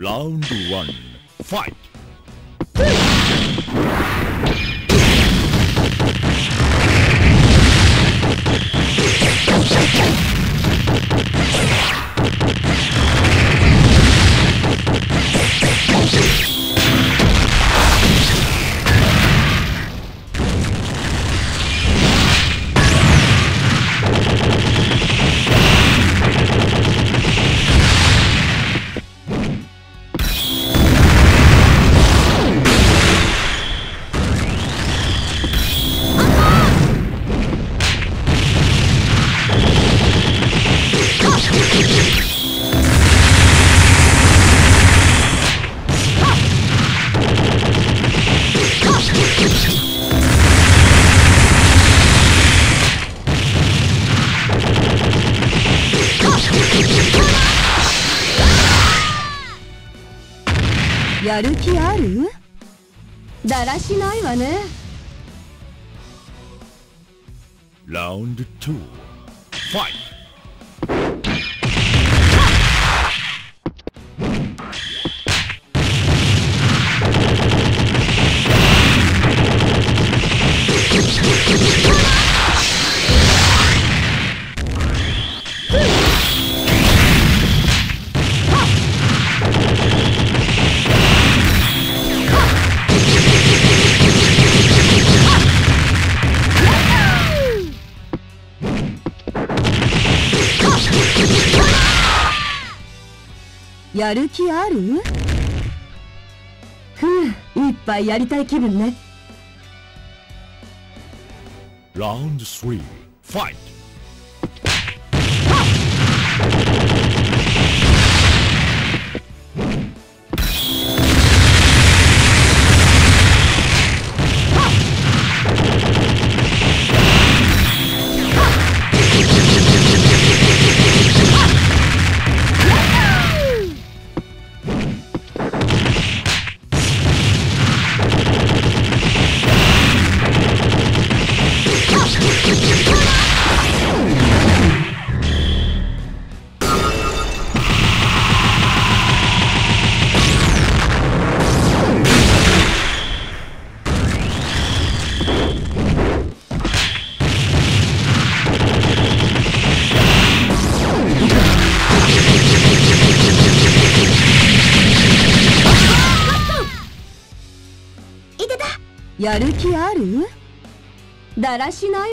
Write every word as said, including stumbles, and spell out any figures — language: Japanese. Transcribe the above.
Round one, fight!やる気ある？だらしないわね。ラウンドに、ファイト。やる気ある？ふう、いっぱいやりたい気分ね。ラウンドさん、ファイト。やる気ある？だらしない。